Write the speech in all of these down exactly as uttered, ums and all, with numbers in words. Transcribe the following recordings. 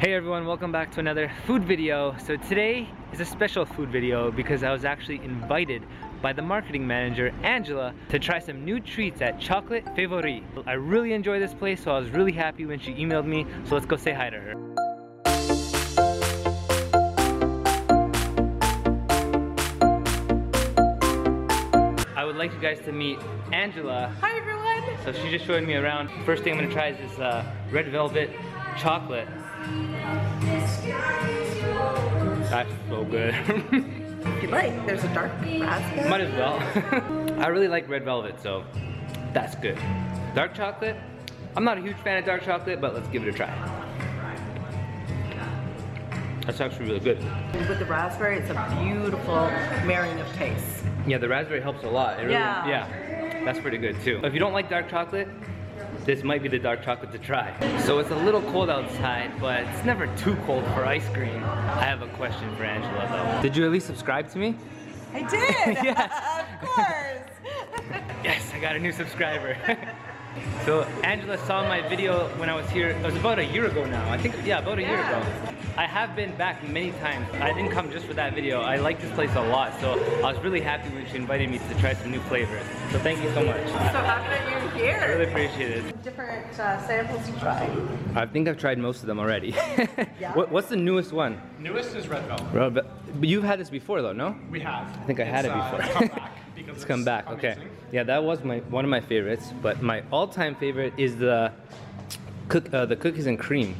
Hey everyone, welcome back to another food video. So today is a special food video because I was actually invited by the marketing manager, Angela, to try some new treats at Chocolats Favoris. I really enjoy this place, so I was really happy when she emailed me, so let's go say hi to her. I would like you guys to meet Angela. Hi everyone! So she just showed me around. First thing I'm gonna try is this uh, red velvet chocolate. That's so good. If you like, there's a dark raspberry. Might as well. I really like red velvet, so that's good. Dark chocolate, I'm not a huge fan of dark chocolate, but let's give it a try. That's actually really good. With the raspberry, it's a beautiful marrying of tastes. Yeah, the raspberry helps a lot. It really, yeah. Yeah, that's pretty good too. If you don't like dark chocolate, this might be the dark chocolate to try. So it's a little cold outside, but it's never too cold for ice cream. I have a question for Angela though. Did you at least subscribe to me? I did! Yes! Of course! Yes, I got a new subscriber. So Angela saw my video when I was here, it was about a year ago now. I think, yeah, about a yeah. year ago. I have been back many times. I didn't come just for that video. I like this place a lot, so I was really happy when she invited me to try some new flavors. So thank you so much. So happy that you're here. I really appreciate it. Different uh, samples to try. I think I've tried most of them already. Yeah. what, what's the newest one? Newest is red velvet. Red velvet. But you've had this before though, no? We have. I think I it's, had it before. Uh, come back because it's come back. Amazing. Okay. Yeah, that was my one of my favorites. But my all-time favorite is the cook uh, the cookies and cream.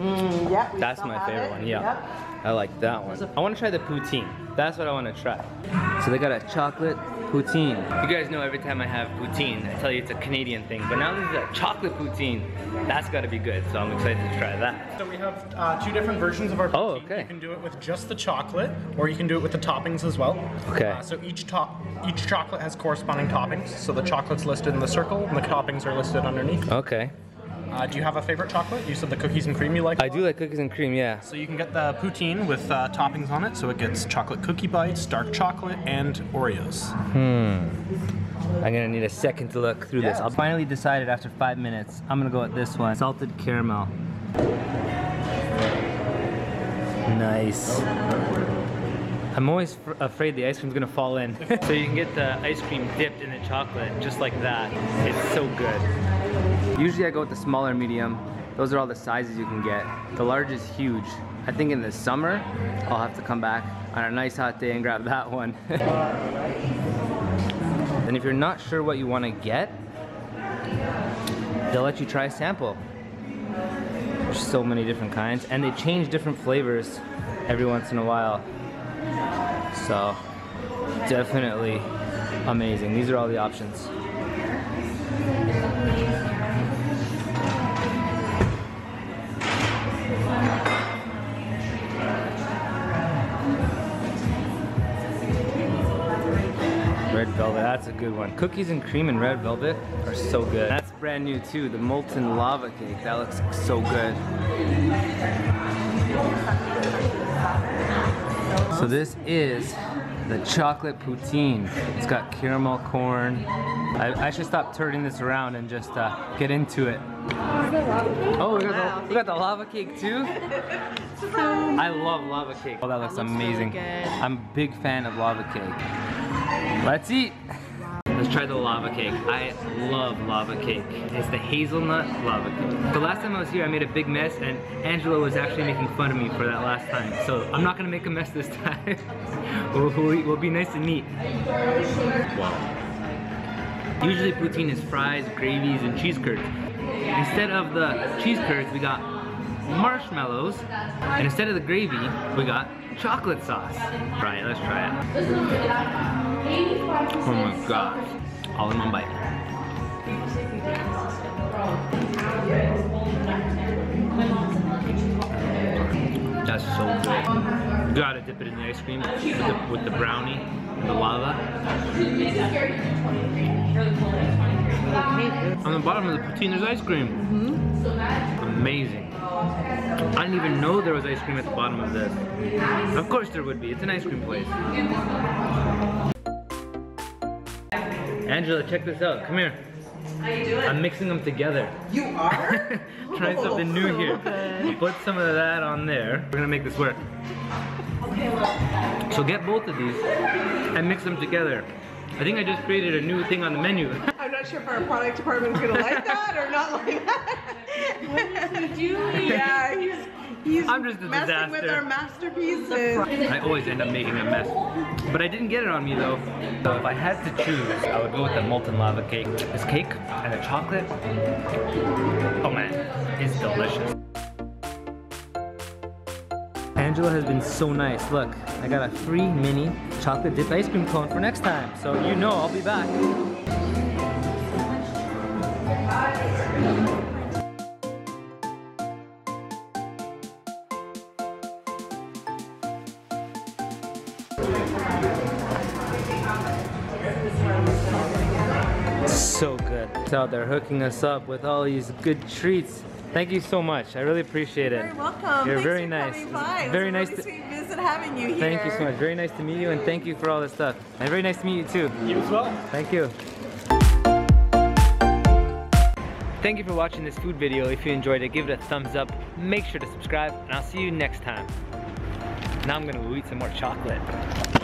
Mm, yep, that's my favorite it. one, yeah. Yep. I like that one. I want to try the poutine. That's what I want to try. So they got a chocolate poutine. You guys know every time I have poutine, I tell you it's a Canadian thing. But now this is a chocolate poutine. That's got to be good, so I'm excited to try that. So we have uh, two different versions of our poutine. Oh, okay. You can do it with just the chocolate, or you can do it with the toppings as well. Okay. Uh, so each, top, each chocolate has corresponding toppings. So the chocolate's listed in the circle, and the toppings are listed underneath. Okay. Uh, do you have a favorite chocolate? You said the cookies and cream you like? I do like cookies and cream, yeah. So you can get the poutine with uh, toppings on it. So it gets chocolate cookie bites, dark chocolate, and Oreos. Hmm. I'm gonna need a second to look through yeah. this. I finally decided after five minutes, I'm gonna go with this one. Salted caramel. Nice. I'm always afraid the ice cream's gonna fall in. So you can get the ice cream dipped in the chocolate, just like that. It's so good. Usually I go with the smaller medium. Those are all the sizes you can get. The large is huge. I think in the summer, I'll have to come back on a nice hot day and grab that one. And if you're not sure what you want to get, they'll let you try a sample. There's so many different kinds, and they change different flavors every once in a while. So, definitely amazing. These are all the options. Red velvet, that's a good one. Cookies and cream and red velvet are so good. That's brand new too, the molten lava cake. That looks so good. So this is the chocolate poutine. It's got caramel corn. I, I should stop turning this around and just uh, get into it. Oh, we got, wow. the, we got the lava cake too? I love lava cake. Oh, that looks, that looks amazing. So I'm a big fan of lava cake. Let's eat. Let's try the lava cake. I love lava cake. It's the hazelnut lava cake. The last time I was here, I made a big mess, and Angela was actually making fun of me for that last time. So I'm not gonna make a mess this time. we'll, we'll, we'll be nice and neat. Wow. Usually poutine is fries, gravies, and cheese curds. Instead of the cheese curds, we got marshmallows, and instead of the gravy, we got chocolate sauce. Try it, let's try it. Oh my gosh. All in one bite. That's so good. You gotta dip it in the ice cream with the, with the brownie and the lava. On the bottom of the poutine, there's ice cream. Mm-hmm. Amazing. I didn't even know there was ice cream at the bottom of this. Of course there would be, it's an ice cream place. Angela, check this out, come here. How you doing? I'm mixing them together. You are? Trying oh, something new so here. Good. Put some of that on there. We're gonna make this work. Okay, well. So get both of these and mix them together. I think I just created a new thing on the menu. I'm not sure if our product department's gonna like that or not like that. What is he doing? Yeah, he's, he's I'm just a messing disaster. with our masterpieces. I always end up making a mess. But I didn't get it on me though. So if I had to choose, I would go with the molten lava cake. This cake and the chocolate, oh man, it's delicious. Angela has been so nice. Look, I got a free mini chocolate dipped ice cream cone for next time. So you know I'll be back. So good. So they're hooking us up with all these good treats. Thank you so much. I really appreciate it. You're very welcome. You're Thanks very for nice. Coming by. Very it was nice. A really sweet visit having you here. Thank you so much. Very nice to meet you, and thank you for all this stuff. And very nice to meet you too. You as well. Thank you. Thank you for watching this food video. If you enjoyed it, give it a thumbs up. Make sure to subscribe, and I'll see you next time. Now I'm gonna go eat some more chocolate.